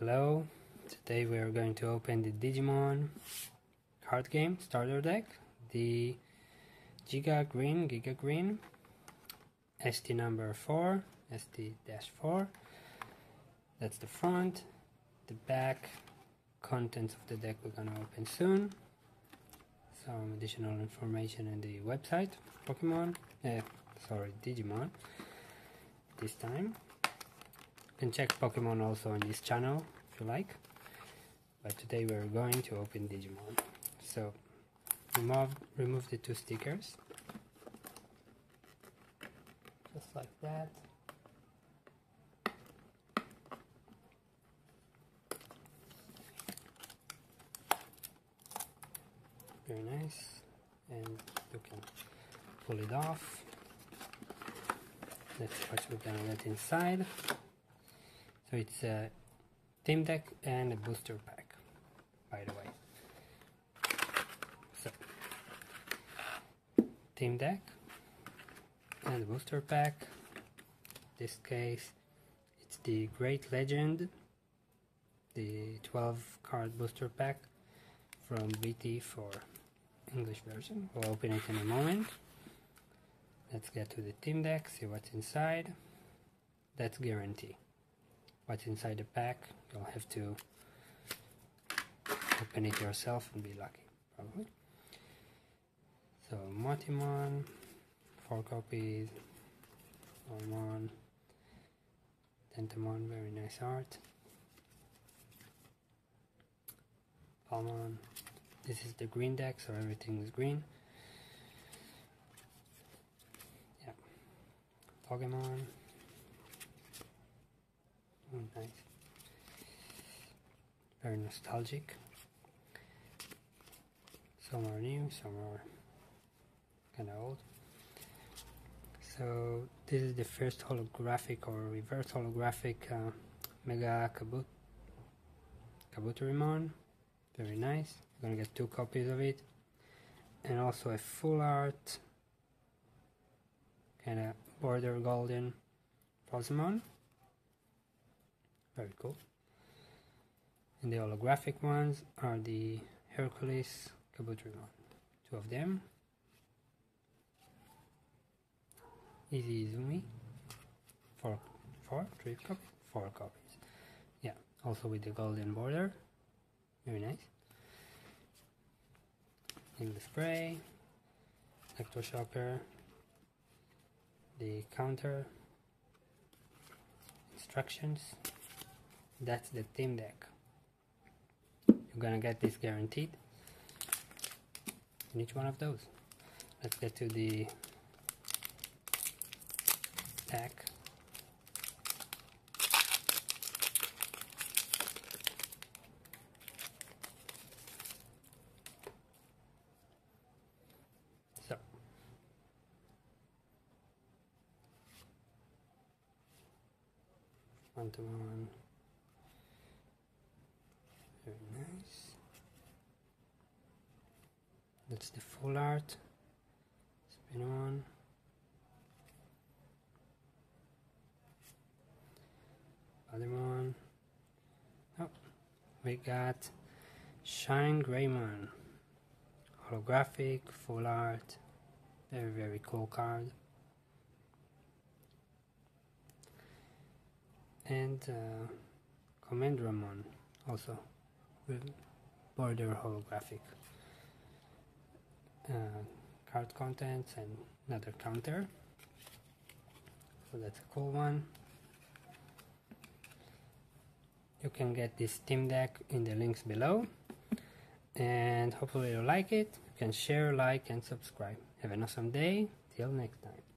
Hello, today we are going to open the Digimon Card Game starter deck, the Giga Green, ST number 4, ST-4. That's the front, the back. Contents of the deck we're gonna open soon. Some additional information on the website. Digimon. This time, you can check Pokemon also on this channel if you like. But today we're going to open Digimon. So remove the two stickers, just like that. Very nice, and you can pull it off. Let's see what we're gonna get inside. So it's a team deck and a booster pack, by the way. So team deck and booster pack. In this case, it's the Great Legend, the 12-card booster pack from BT for English version. We'll open it in a moment. Let's get to the team deck, see what's inside. That's guarantee. What's inside the pack, you'll have to open it yourself and be lucky, probably. So Motimon, 4 copies, Palmon, Tentomon, very nice art. Palmon. This is the green deck, so everything is green. Yeah. Pokemon. Oh, nice. Very nostalgic. Some are new, some are kinda old. So this is the first holographic or reverse holographic Mega Kabuterimon. Very nice. You're gonna get 2 copies of it, and also a full art kind of border golden Prosimon. Very cool. And the holographic ones are the HerculesKabuterimon, 2 of them. Easy Izumi, 4 copies. Yeah, also with the golden border. Very nice. In the spray, Electroshocker, the counter, instructions. That's the team deck. You're gonna get this guaranteed in each one of those. Let's get to the pack. Tentomon, very nice. That's the full art. Spin on. Other one. Oh, we got Shine Greymon, holographic, full art. Very cool card. And Commandramon, also with border holographic card contents and another counter. So that's a cool one. You can get this team deck in the links below, and hopefully you like it. You can share, like, and subscribe. Have an awesome day. Till next time.